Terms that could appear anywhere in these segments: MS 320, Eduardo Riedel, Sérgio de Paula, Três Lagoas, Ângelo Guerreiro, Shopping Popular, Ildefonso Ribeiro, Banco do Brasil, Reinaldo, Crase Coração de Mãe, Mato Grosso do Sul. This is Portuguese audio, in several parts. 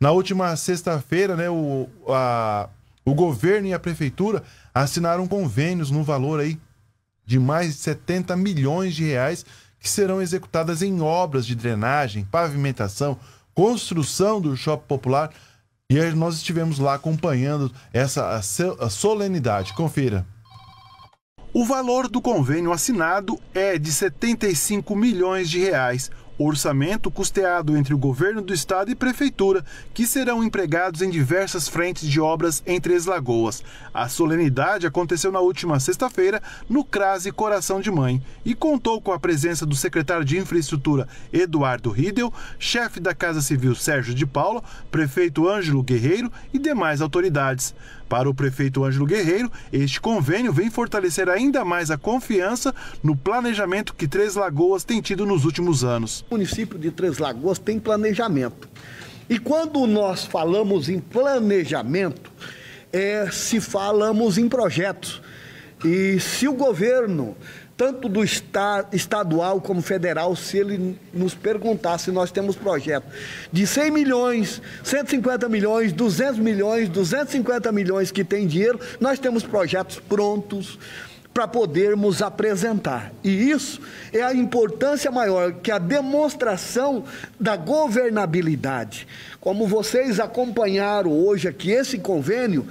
Na última sexta-feira, né, o governo e a prefeitura assinaram convênios no valor aí de mais de 70 milhões de reais que serão executadas em obras de drenagem, pavimentação, construção do Shopping Popular. E aí nós estivemos lá acompanhando essa solenidade. Confira. O valor do convênio assinado é de 75 milhões de reais. O orçamento custeado entre o governo do estado e prefeitura, que serão empregados em diversas frentes de obras em Três Lagoas. A solenidade aconteceu na última sexta-feira no Crase Coração de Mãe e contou com a presença do secretário de Infraestrutura Eduardo Riedel, chefe da Casa Civil Sérgio de Paula, prefeito Ângelo Guerreiro e demais autoridades. Para o prefeito Ângelo Guerreiro, este convênio vem fortalecer ainda mais a confiança no planejamento que Três Lagoas tem tido nos últimos anos. O município de Três Lagoas tem planejamento. E quando nós falamos em planejamento, se falamos em projetos. E se o governo, tanto do estadual como federal, se ele nos perguntar se nós temos projeto de 100 milhões, 150 milhões, 200 milhões, 250 milhões que tem dinheiro, nós temos projetos prontos para podermos apresentar. E isso é a importância maior, que a demonstração da governabilidade. Como vocês acompanharam hoje aqui, esse convênio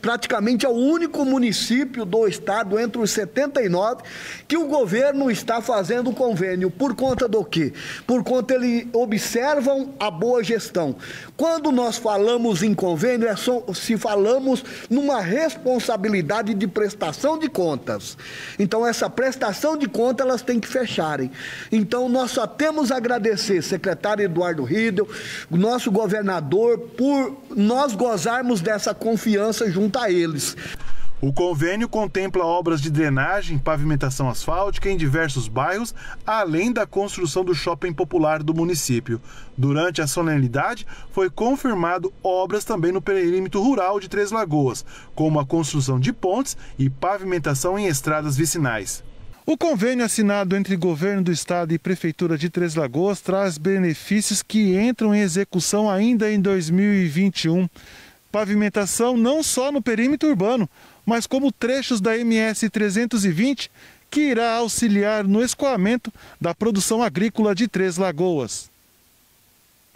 praticamente é o único município do estado, entre os 79, que o governo está fazendo convênio. Por conta do quê? Por conta eles observam a boa gestão. Quando nós falamos em convênio, se falamos numa responsabilidade de prestação de contas. Então, essa prestação de contas, elas têm que fecharem. Então, nós só temos a agradecer, secretário Eduardo Riedel, nosso governador, por nós gozarmos dessa confiança junto a eles. O convênio contempla obras de drenagem, pavimentação asfáltica em diversos bairros, além da construção do Shopping Popular do município. Durante a solenidade, foi confirmado obras também no perímetro rural de Três Lagoas, como a construção de pontes e pavimentação em estradas vicinais. O convênio assinado entre governo do estado e prefeitura de Três Lagoas traz benefícios que entram em execução ainda em 2021. Pavimentação não só no perímetro urbano, mas como trechos da MS 320, que irá auxiliar no escoamento da produção agrícola de Três Lagoas.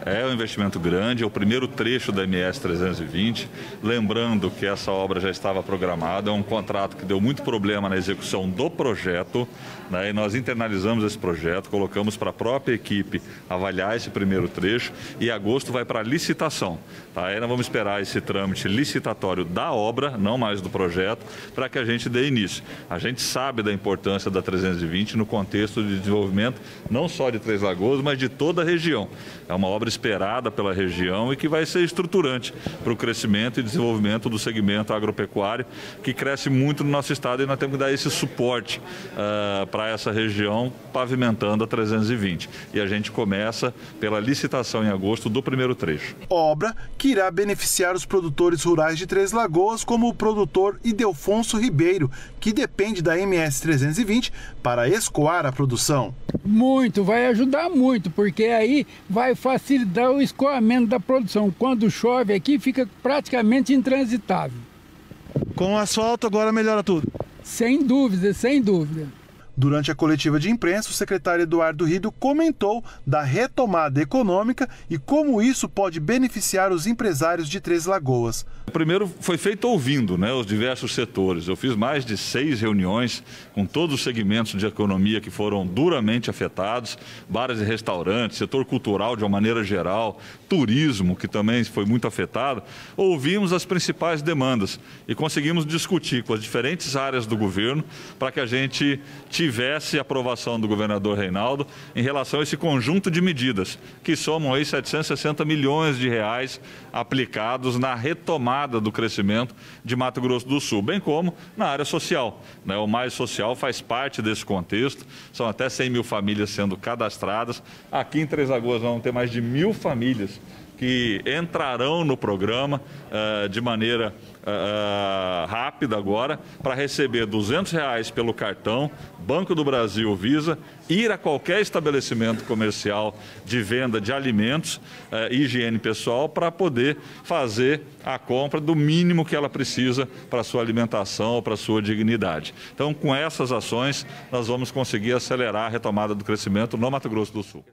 É um investimento grande, é o primeiro trecho da MS 320, lembrando que essa obra já estava programada, é um contrato que deu muito problema na execução do projeto, né, e nós internalizamos esse projeto, colocamos para a própria equipe avaliar esse primeiro trecho e em agosto vai para a licitação. Tá? Aí nós vamos esperar esse trâmite licitatório da obra, não mais do projeto, para que a gente dê início. A gente sabe da importância da 320 no contexto de desenvolvimento não só de Três Lagoas, mas de toda a região. É uma obra esperada pela região e que vai ser estruturante para o crescimento e desenvolvimento do segmento agropecuário, que cresce muito no nosso estado, e nós temos que dar esse suporte para essa região, pavimentando a 320. E a gente começa pela licitação em agosto do primeiro trecho. Obra que irá beneficiar os produtores rurais de Três Lagoas, como o produtor Ildefonso Ribeiro, que depende da MS 320 para escoar a produção. Muito, vai ajudar muito, porque aí vai facilitar o escoamento da produção. Quando chove aqui, fica praticamente intransitável. Com o asfalto agora melhora tudo? Sem dúvida, sem dúvida. Durante a coletiva de imprensa, o secretário Eduardo Riedel comentou da retomada econômica e como isso pode beneficiar os empresários de Três Lagoas. Primeiro foi feito ouvindo, né, os diversos setores. Eu fiz mais de 6 reuniões com todos os segmentos de economia que foram duramente afetados, bares e restaurantes, setor cultural de uma maneira geral, turismo, que também foi muito afetado. Ouvimos as principais demandas e conseguimos discutir com as diferentes áreas do governo para que a gente tivesse aprovação do governador Reinaldo em relação a esse conjunto de medidas, que somam aí 760 milhões de reais aplicados na retomada do crescimento de Mato Grosso do Sul, bem como na área social. Né? O Mais Social faz parte desse contexto, são até 100 mil famílias sendo cadastradas. Aqui em Três Lagoas vão ter mais de 1.000 famílias que entrarão no programa de maneira rápida agora, para receber R$200 pelo cartão, Banco do Brasil, Visa, ir a qualquer estabelecimento comercial de venda de alimentos, higiene pessoal, para poder fazer a compra do mínimo que ela precisa para a sua alimentação, para a sua dignidade. Então, com essas ações, nós vamos conseguir acelerar a retomada do crescimento no Mato Grosso do Sul.